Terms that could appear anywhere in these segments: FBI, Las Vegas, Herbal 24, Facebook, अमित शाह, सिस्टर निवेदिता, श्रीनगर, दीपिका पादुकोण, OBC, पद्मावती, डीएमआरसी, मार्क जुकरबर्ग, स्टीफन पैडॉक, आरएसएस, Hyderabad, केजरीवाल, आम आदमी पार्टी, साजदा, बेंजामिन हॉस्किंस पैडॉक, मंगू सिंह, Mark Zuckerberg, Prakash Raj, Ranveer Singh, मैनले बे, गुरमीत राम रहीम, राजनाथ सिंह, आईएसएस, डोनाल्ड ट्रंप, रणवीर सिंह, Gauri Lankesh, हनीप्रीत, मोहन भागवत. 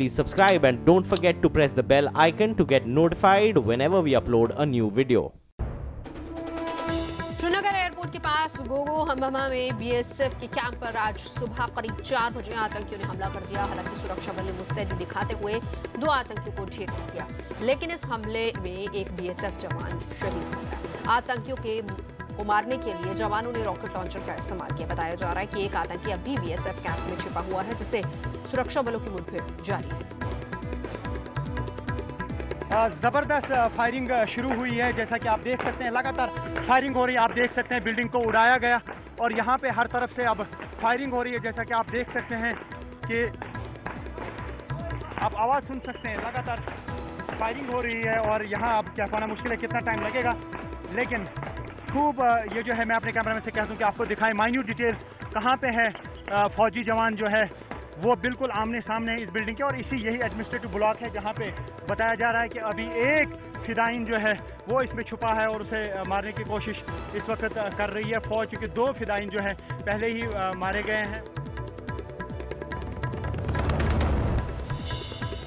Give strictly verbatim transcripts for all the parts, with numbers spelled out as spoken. please subscribe and don't forget to press the bell icon to get notified whenever we upload a new video. श्रीनगर airport के पास गोगो हममा में BSF के camp पर आज सुबह करीब चार बजे आतंकियों ने हमला कर दिया। हालांकि सुरक्षा बल ने मुस्तैदी दिखाते हुए दो आतंकियों को ढेर दिया, लेकिन इस हमले में एक बीएसएफ जवान शहीद हो गया। आतंकियों के को मारने के लिए जवानों ने रॉकेट लॉन्चर का इस्तेमाल किया। बताया जा रहा है कि एक आतंकी अभी बीएसएफ कैंप में छिपा हुआ है, जिसे सुरक्षा बलों की मुठभेड़ जारी है। ज़बरदस्त फायरिंग शुरू हुई है, जैसा कि आप देख सकते हैं लगातार फायरिंग हो रही है। आप देख सकते हैं बिल्डिंग को उड़ाया गया और यहाँ पे हर तरफ से अब फायरिंग हो रही है, जैसा कि आप देख सकते हैं कि आप आवाज़ सुन सकते हैं। लगातार फायरिंग हो रही है और यहाँ आप क्या पाना मुश्किल है कितना टाइम लगेगा, लेकिन खूब ये जो है मैं अपने कैमरा में से कहता हूँ कि आपको दिखाएं माइन्यूट डिटेल्स कहाँ पर है। फौजी जवान जो है वो बिल्कुल आमने सामने है इस बिल्डिंग के, और इसी यही एडमिनिस्ट्रेटिव ब्लॉक है जहाँ पे बताया जा रहा है कि अभी एक फिदाइन जो है वो इसमें छुपा है और उसे मारने की कोशिश इस वक्त कर रही है फौज, क्योंकि दो फिदाइन जो है पहले ही मारे गए हैं।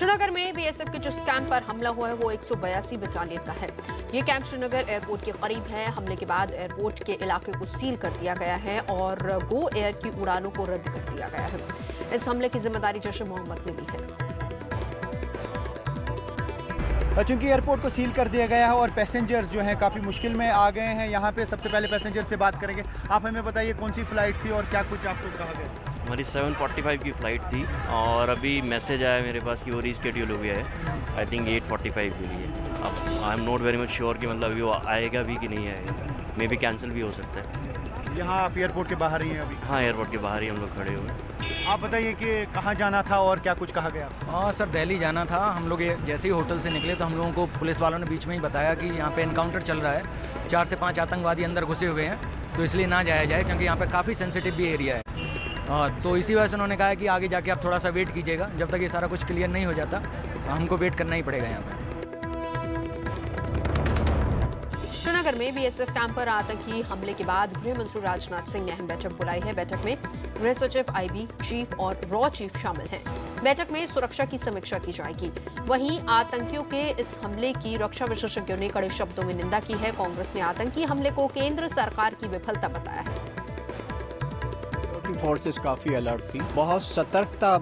श्रीनगर में बीएसएफ के जिस कैंप पर हमला हुआ है वो एक सौ बयासी बटालियन का है। ये कैंप श्रीनगर एयरपोर्ट के करीब है। हमले के बाद एयरपोर्ट के इलाके को सील कर दिया गया है और गो एयर की उड़ानों को रद्द कर दिया गया है। इस हमले की जिम्मेदारी जैश मोहम्मद ने ली है। चूंकि एयरपोर्ट को सील कर दिया गया है और पैसेंजर्स जो हैं काफ़ी मुश्किल में आ गए हैं। यहाँ पे सबसे पहले पैसेंजर से बात करेंगे। आप हमें बताइए कौन सी फ्लाइट थी और क्या कुछ आपको कहा गया? हमारी सात पैंतालीस की फ़्लाइट थी और अभी मैसेज आया मेरे पास कि वो रीस्केड्यूल हो गया है, आई थिंक आठ पैंतालीस के लिए। अब I am not very much sure कि मतलब अभी वो आएगा भी कि नहीं आएगा, मे बी कैंसिल भी हो सकता है। यहाँ आप एयरपोर्ट के बाहर ही हैं अभी? हाँ, एयरपोर्ट के बाहर ही हम लोग खड़े हुए हैं। आप बताइए कि कहाँ जाना था और क्या कुछ कहा गया? हाँ सर, दिल्ली जाना था। हम लोग जैसे ही होटल से निकले तो हम लोगों को पुलिस वालों ने बीच में ही बताया कि यहाँ पे एनकाउंटर चल रहा है, चार से पांच आतंकवादी अंदर घुसे हुए हैं, तो इसलिए ना जाया जाए क्योंकि यहाँ पे काफ़ी सेंसिटिव भी एरिया है। हाँ, तो इसी वजह से उन्होंने कहा कि आगे जाके आप थोड़ा सा वेट कीजिएगा, जब तक ये सारा कुछ क्लियर नहीं हो जाता हमको वेट करना ही पड़ेगा यहाँ पर। श्रीनगर में बीएसएफ कैंप पर आतंकी हमले के बाद गृह मंत्री राजनाथ सिंह ने अहम बैठक बुलाई है। बैठक में गृह सचिव, आईबी चीफ और रॉ चीफ शामिल हैं। बैठक में सुरक्षा की समीक्षा की जाएगी। वहीं आतंकियों के इस हमले की रक्षा विशेषज्ञों ने कड़े शब्दों में निंदा की है। कांग्रेस ने आतंकी हमले को केंद्र सरकार की विफलता बताया है। फोर्सेस काफी अलर्ट थी, बहुत सतर्कता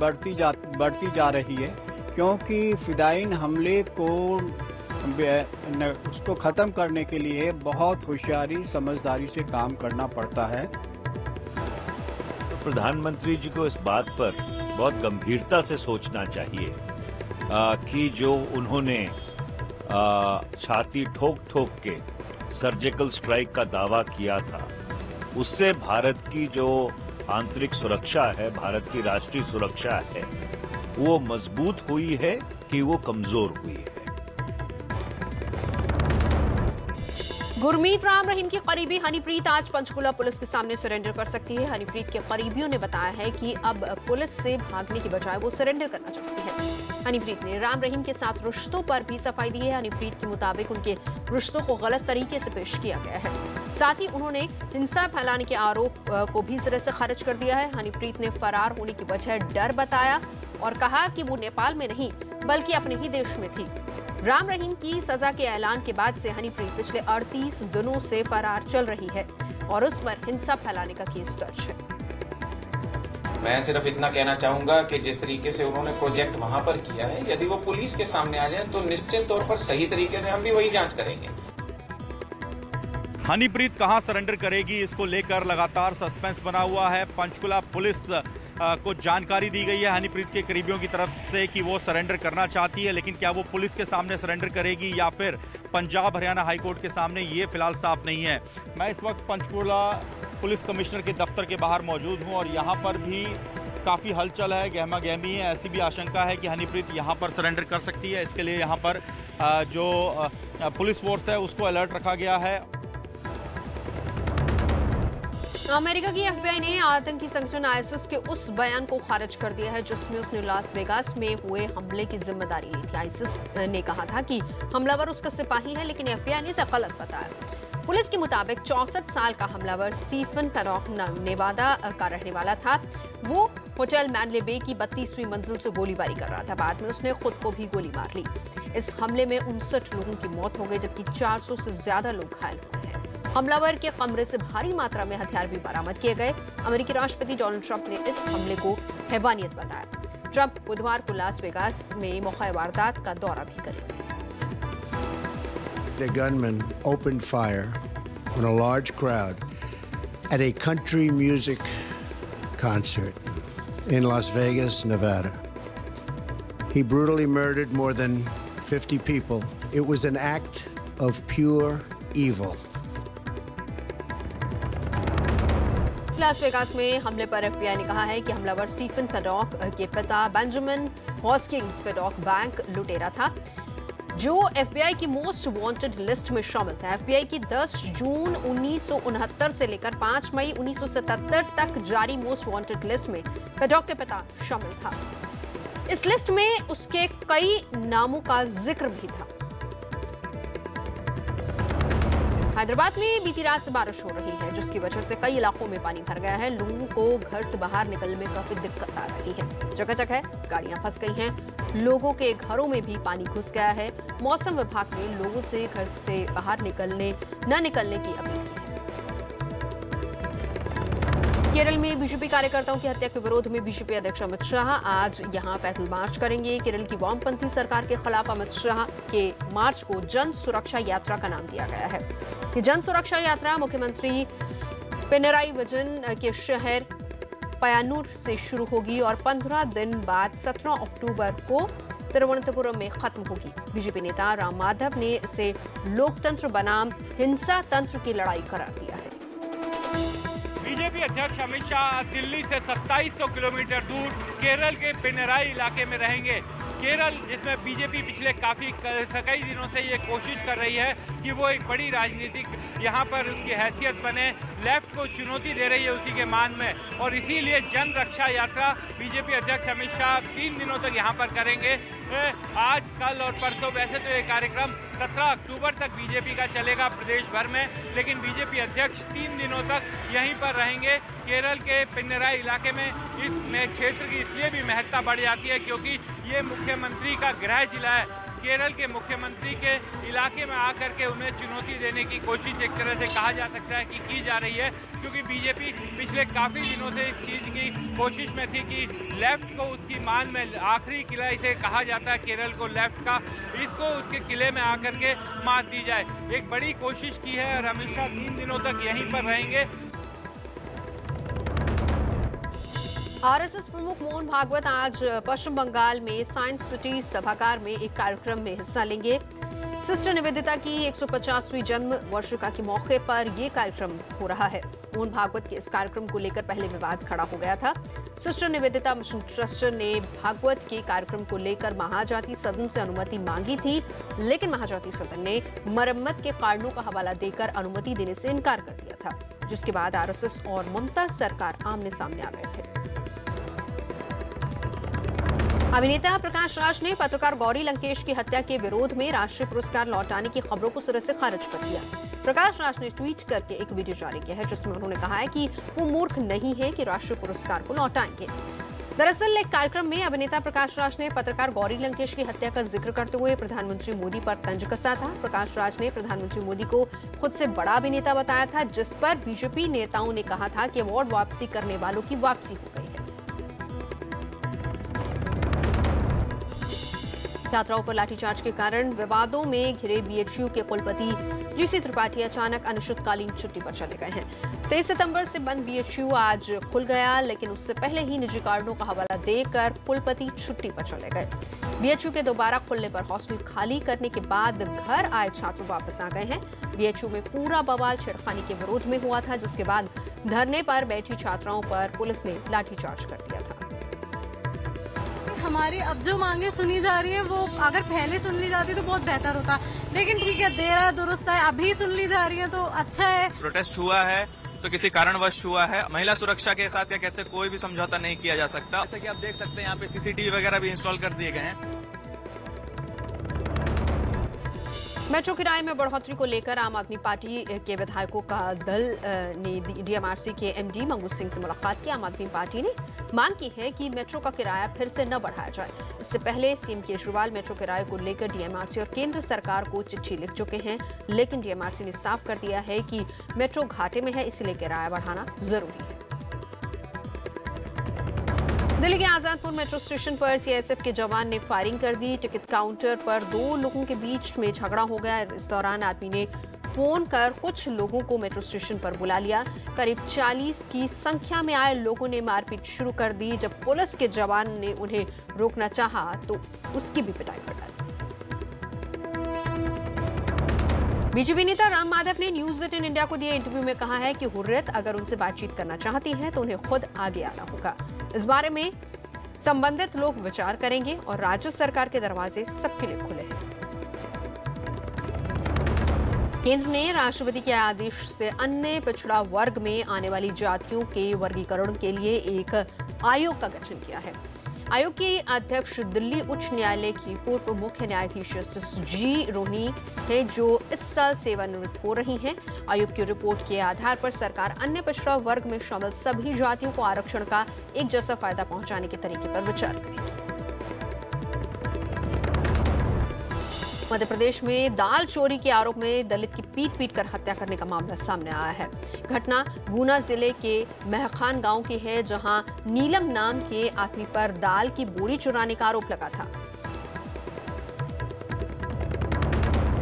बढ़ती जा बढ़ती जा रही है, क्योंकि फिदाइन हमले को उसको खत्म करने के लिए बहुत होशियारी समझदारी से काम करना पड़ता है। प्रधानमंत्री जी को इस बात पर बहुत गंभीरता से सोचना चाहिए आ, कि जो उन्होंने आ, छाती ठोक ठोक के सर्जिकल स्ट्राइक का दावा किया था, उससे भारत की जो आंतरिक सुरक्षा है, भारत की राष्ट्रीय सुरक्षा है, वो मजबूत हुई है कि वो कमजोर हुई है। गुरमीत राम रहीम की करीबी हनीप्रीत आज पंचकुला पुलिस के सामने सरेंडर कर सकती है। हनीप्रीत के करीबियों ने बताया है कि अब पुलिस से भागने के बजाय वो सरेंडर करना चाहती है। हनीप्रीत ने राम रहीम के साथ रिश्तों पर भी सफाई दी है। हनीप्रीत के मुताबिक उनके रिश्तों को गलत तरीके से पेश किया गया है, साथ ही उन्होंने हिंसा फैलाने के आरोप को भी सिरे से खारिज कर दिया है। हनीप्रीत ने फरार होने की वजह डर बताया और कहा कि वो नेपाल में नहीं बल्कि अपने ही देश में थी। राम रहीम की सजा के ऐलान के बाद से हनीप्रीत पिछले अड़तीस दिनों से फरार चल रही है और उस पर हिंसा फैलाने का केस दर्ज है। मैं सिर्फ इतना कहना चाहूंगा कि जिस तरीके से उन्होंने प्रोजेक्ट वहां पर किया है, यदि वो पुलिस के सामने आ जाए तो निश्चित तौर पर सही तरीके से हम भी वही जांच करेंगे। हनीप्रीत कहां सरेंडर करेगी, इसको लेकर लगातार सस्पेंस बना हुआ है। पंचकुला पुलिस को जानकारी दी गई है हनीप्रीत के करीबियों की तरफ से कि वो सरेंडर करना चाहती है, लेकिन क्या वो पुलिस के सामने सरेंडर करेगी या फिर पंजाब हरियाणा हाईकोर्ट के सामने, ये फिलहाल साफ नहीं है। मैं इस वक्त पंचकुला पुलिस कमिश्नर के दफ्तर के बाहर मौजूद हूं और यहाँ पर भी काफ़ी हलचल है, गहमा गहमी है। ऐसी भी आशंका है कि हनीप्रीत यहाँ पर सरेंडर कर सकती है। इसके लिए यहाँ पर जो पुलिस फोर्स है उसको अलर्ट रखा गया है। अमेरिका की एफबीआई ने आतंकी संगठन आईएसएस के उस बयान को खारिज कर दिया है जिसमें उसने लास वेगास में हुए हमले की जिम्मेदारी ली थी। आईएसएस ने कहा था कि हमलावर उसका सिपाही है, लेकिन एफबीआई ने इसे गलत बताया। पुलिस के मुताबिक चौसठ साल का हमलावर स्टीफन पैडॉक नेवादा का रहने वाला था। वो होटल मैनले बे की बत्तीसवीं मंजिल से गोलीबारी कर रहा था। बाद में उसने खुद को भी गोली मार ली। इस हमले में उनसठ लोगों की मौत हो गई जबकि चार सौ से ज्यादा लोग घायल हुए हैं। हमलावर के कमरे से भारी मात्रा में हथियार भी बरामद किए गए। अमेरिकी राष्ट्रपति डोनाल्ड ट्रंप ने इस हमले को हैवानियत बताया। ट्रंप बुधवार को लास वेगास में मौका वारदात का दौरा भी करेंगे। The gunman opened fire on a large crowd at a country music concert in Las Vegas, Nevada. He brutally murdered more than fifty people. It was an act of pure evil. Las Vegas में हमले पर FBI ने कहा है कि हमलावर स्टीफन पैडॉक के पिता बेंजामिन हॉस्किंस पैडॉक बैंक लुटेरा था जो एफबीआई की मोस्ट वांटेड लिस्ट में शामिल था। एफबीआई की दस जून उन्नीस सौ उनहत्तर से लेकर पाँच मई उन्नीस सौ सतहत्तर तक जारी मोस्ट वांटेड लिस्ट में पैडॉक के पिता शामिल था। इस लिस्ट में उसके कई नामों का जिक्र भी था। हैदराबाद में बीती रात से बारिश हो रही है जिसकी वजह से कई इलाकों में पानी भर गया है। लोगों को घर से बाहर निकलने में काफी दिक्कत आ रही है। जगह जगह गाड़ियां फंस गई हैं। लोगों के घरों में भी पानी घुस गया है। मौसम विभाग ने लोगों से घर से बाहर निकलने न निकलने की अपील की है। केरल में बीजेपी कार्यकर्ताओं की हत्या के विरोध में बीजेपी अध्यक्ष अमित शाह आज यहां पैदल मार्च करेंगे। केरल की वामपंथी सरकार के खिलाफ अमित शाह के मार्च को जन सुरक्षा यात्रा का नाम दिया गया है। ये जन सुरक्षा यात्रा मुख्यमंत्री पिनराई विजयन के शहर पयानूर से शुरू होगी और पंद्रह दिन बाद सत्रह अक्टूबर को तिरुवनंतपुरम में खत्म होगी। बीजेपी नेता राम माधव ने इसे लोकतंत्र बनाम हिंसा तंत्र की लड़ाई करार दिया है। बीजेपी अध्यक्ष अमित शाह दिल्ली से सत्ताईस सौ किलोमीटर दूर केरल के पिनराई इलाके में रहेंगे। केरल जिसमें बीजेपी पिछले काफ़ी कई दिनों से ये कोशिश कर रही है कि वो एक बड़ी राजनीतिक यहाँ पर उसकी हैसियत बने, लेफ्ट को चुनौती दे रही है उसी के मान में, और इसीलिए जन रक्षा यात्रा बीजेपी अध्यक्ष अमित शाह तीन दिनों तक यहाँ पर करेंगे। आज, कल और परसों। वैसे तो ये कार्यक्रम सत्रह अक्टूबर तक बीजेपी का चलेगा प्रदेश भर में, लेकिन बीजेपी अध्यक्ष तीन दिनों तक यहीं पर रहेंगे। केरल के पिनराई इलाके में इस में क्षेत्र की इसलिए भी महत्ता बढ़ जाती है क्योंकि ये मुख्यमंत्री का गृह जिला है। केरल के मुख्यमंत्री के इलाके में आकर के उन्हें चुनौती देने की कोशिश एक तरह से कहा जा सकता है कि की जा रही है, क्योंकि बीजेपी पिछले काफ़ी दिनों से इस चीज़ की कोशिश में थी कि लेफ्ट को उसकी मान में आखिरी किला, इसे कहा जाता है केरल को लेफ्ट का, इसको उसके किले में आकर के मात दी जाए। एक बड़ी कोशिश की है और अमित शाह तीन दिनों तक यहीं पर रहेंगे। आरएसएस प्रमुख मोहन भागवत आज पश्चिम बंगाल में साइंस सिटी सभागार में एक कार्यक्रम में हिस्सा लेंगे। सिस्टर निवेदिता की एक सौ पचासवीं जन्म वर्षिका के मौके पर यह कार्यक्रम हो रहा है। मोहन भागवत के इस कार्यक्रम को लेकर पहले विवाद खड़ा हो गया था। सिस्टर निवेदिता मिशन ट्रस्ट ने भागवत के कार्यक्रम को लेकर महाजाति सदन से अनुमति मांगी थी, लेकिन महाजाति सदन ने मरम्मत के कारणों का हवाला देकर अनुमति देने से इनकार कर दिया था, जिसके बाद आरएसएस और ममता सरकार आमने सामने आ गए थे। अभिनेता प्रकाश राज ने पत्रकार गौरी लंकेश की हत्या के विरोध में राष्ट्रीय पुरस्कार लौटाने की खबरों को सिरे से खारिज कर दिया। प्रकाश राज ने ट्वीट करके एक वीडियो जारी किया है जिसमें उन्होंने कहा है कि वो मूर्ख नहीं है कि राष्ट्रीय पुरस्कार को लौटाएंगे। दरअसल एक कार्यक्रम में अभिनेता प्रकाश राज ने पत्रकार गौरी लंकेश की हत्या का जिक्र करते हुए प्रधानमंत्री मोदी पर तंज कसा था। प्रकाश राज ने प्रधानमंत्री मोदी को खुद से बड़ा अभिनेता बताया था, जिस पर बीजेपी नेताओं ने कहा था कि अवार्ड वापसी करने वालों की वापसी हो गई है। छात्राओं पर लाठीचार्ज के कारण विवादों में घिरे बीएचयू के कुलपति जीसी त्रिपाठी अचानक अनिश्चितकालीन छुट्टी पर चले गए हैं। तेईस सितंबर से बंद बीएचयू आज खुल गया, लेकिन उससे पहले ही निजी कारणों का हवाला देकर कुलपति छुट्टी पर चले गए। बीएचयू के दोबारा खुलने पर हॉस्टल खाली करने के बाद घर आए छात्र वापस आ गए हैं। बीएचयू में पूरा बवाल छेड़खानी के विरोध में हुआ था, जिसके बाद धरने पर बैठी छात्राओं पर पुलिस ने लाठीचार्ज कर दिया था। हमारी अब जो मांगे सुनी जा रही है वो अगर पहले सुन ली जाती तो बहुत बेहतर होता, लेकिन ठीक है, देर है दुरुस्त है, अभी सुन ली जा रही है तो अच्छा है। प्रोटेस्ट हुआ है तो किसी कारणवश हुआ है। महिला सुरक्षा के साथ क्या कहते हैं, कोई भी समझौता नहीं किया जा सकता। जैसे कि आप देख सकते हैं यहाँ पे सीसीटीवी वगैरह भी इंस्टॉल कर दिए गए हैं। मेट्रो किराए में बढ़ोतरी को लेकर आम आदमी पार्टी के विधायकों का दल ने डीएमआरसी के एमडी मंगू सिंह से मुलाकात की। आम आदमी पार्टी ने मांग की है कि मेट्रो का किराया फिर से न बढ़ाया जाए। इससे पहले सीएम केजरीवाल मेट्रो किराए को लेकर डीएमआरसी और केंद्र सरकार को चिट्ठी लिख चुके हैं, लेकिन डीएमआरसी ने साफ कर दिया है कि मेट्रो घाटे में है, इसलिए किराया बढ़ाना जरूरी है। दिल्ली के आजादपुर मेट्रो स्टेशन पर सीआईएसएफ के जवान ने फायरिंग कर दी। टिकट काउंटर पर दो लोगों के बीच में झगड़ा हो गया। इस दौरान आदमी ने फोन कर कुछ लोगों को मेट्रो स्टेशन पर बुला लिया। करीब चालीस की संख्या में आए लोगों ने मारपीट शुरू कर दी। जब पुलिस के जवान ने उन्हें रोकना चाहा तो उसकी भी पिटाई कर डाली। बीजेपी नेता राम माधव ने न्यूज़ अठारह इंडिया को दिए इंटरव्यू में कहा है कि हुर्रियत अगर उनसे बातचीत करना चाहती है तो उन्हें खुद आगे आना होगा। इस बारे में संबंधित लोग विचार करेंगे और राज्य सरकार के दरवाजे सबके लिए खुले हैं। केंद्र ने राष्ट्रपति के आदेश से अन्य पिछड़ा वर्ग में आने वाली जातियों के वर्गीकरण के लिए एक आयोग का गठन किया है। आयोग के अध्यक्ष दिल्ली उच्च न्यायालय की पूर्व मुख्य न्यायाधीश जस्टिस जी रोहिणी हैं, जो इस साल सेवानिवृत्त हो रही हैं। आयोग की रिपोर्ट के आधार पर सरकार अन्य पिछड़ा वर्ग में शामिल सभी जातियों को आरक्षण का एक जैसा फायदा पहुंचाने के तरीके पर विचार करेगी। मध्य प्रदेश में दाल चोरी के आरोप में दलित की पीट पीट कर हत्या करने का मामला सामने आया है। घटना गुना जिले के महखान गांव की है, जहां नीलम नाम के आदमी पर दाल की बोरी चुराने का आरोप लगा था।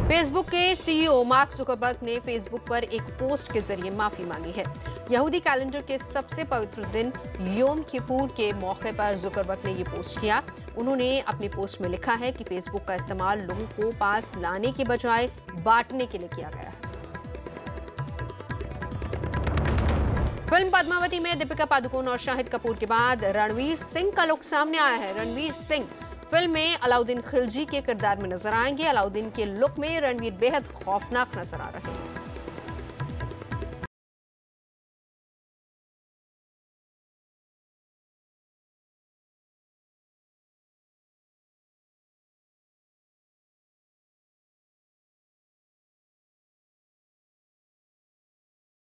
फेसबुक के सीईओ मार्क जुकरबर्ग ने फेसबुक पर एक पोस्ट के जरिए माफी मांगी है। यहूदी कैलेंडर के सबसे पवित्र दिन योम किपुर के मौके पर जुकरबर्ग ने ये पोस्ट किया। उन्होंने अपने पोस्ट में लिखा है कि फेसबुक का इस्तेमाल लोगों को पास लाने के बजाय बांटने के लिए किया गया है। फिल्म पद्मावती में दीपिका पादुकोण और शाहिद कपूर के बाद रणवीर सिंह का लुक सामने आया है। रणवीर सिंह फिल्म में अलाउद्दीन खिलजी के किरदार में नजर आएंगे। अलाउद्दीन के लुक में रणवीर बेहद खौफनाक नजर आ रहे हैं।